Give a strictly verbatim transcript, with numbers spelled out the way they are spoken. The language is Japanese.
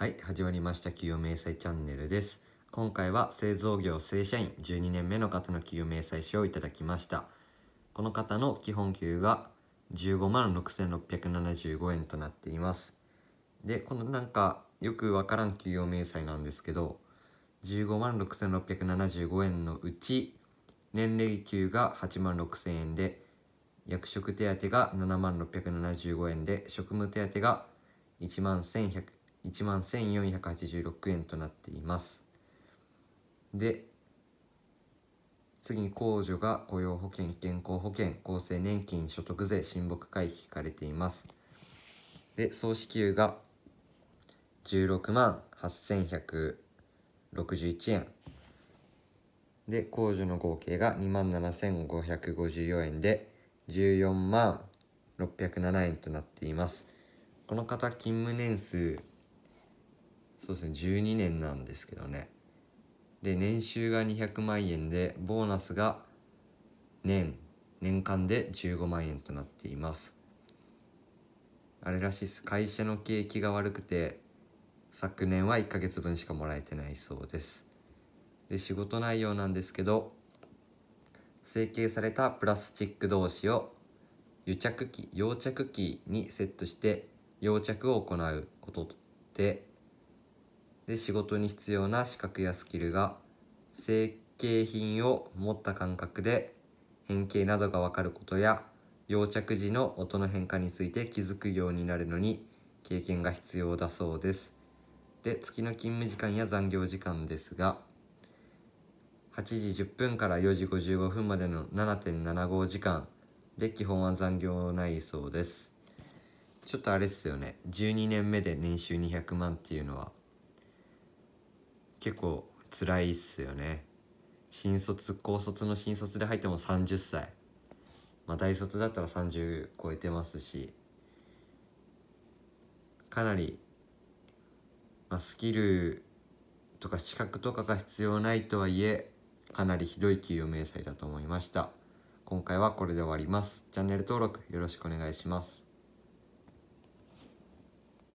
はい、始まりました企業明細チャンネルです。今回は製造業正社員じゅうにねんめの方の企業明細書をいただきました。この方の基本給が じゅうごまんろくせんろっぴゃくななじゅうごえんとなっています。で、このなんかよくわからん企業明細なんですけど、 じゅうごまんろくせんろっぴゃくななじゅうごえんのうち年齢給が はちまんろくせんえんで、役職手当が ななまんろっぴゃくななじゅうごえんで、職務手当が いちまんせんよんひゃくはちじゅうろくえんとなっています。で、次に控除が雇用保険、健康保険、厚生年金、所得税、親睦会費引かれています。で、総支給が じゅうろくまんはっせんひゃくろくじゅういちえんで、控除の合計が にまんななせんごひゃくごじゅうよんえんで、じゅうよんまんろっぴゃくななえんとなっています。この方、勤務年数、そうですね、じゅうにねんなんですけどね。で、年収がにひゃくまんえんで、ボーナスが年年間でじゅうごまんえんとなっています。あれらしいです。会社の景気が悪くて昨年はいっかげつぶんしかもらえてないそうです。で、仕事内容なんですけど、成形されたプラスチック同士を癒着機、溶着機にセットして溶着を行うことで、で、仕事に必要な資格やスキルが成形品を持った感覚で変形などが分かることや、溶着時の音の変化について気づくようになるのに経験が必要だそうです。で、月の勤務時間や残業時間ですが、はちじじゅっぷんからよじごじゅうごふんまでの ななてんななごじかんで、基本は残業ないそうです。ちょっとあれっすよね、じゅうにねんめで年収にひゃくまんっていうのは結構辛いっすよね。新卒、高卒の新卒で入ってもさんじゅっさい、まあ、大卒だったらさんじゅう超えてますし、かなり、まあ、スキルとか資格とかが必要ないとはいえ、かなりひどい給与明細だと思いました。今回はこれで終わります。チャンネル登録よろしくお願いします。